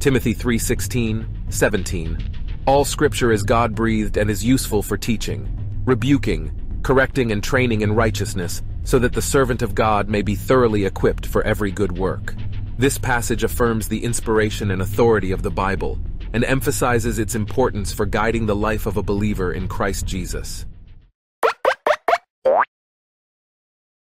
Timothy 3:16-17. All scripture is God-breathed and is useful for teaching, rebuking, correcting and training in righteousness, so that the servant of God may be thoroughly equipped for every good work. This passage affirms the inspiration and authority of the Bible and emphasizes its importance for guiding the life of a believer in Christ Jesus.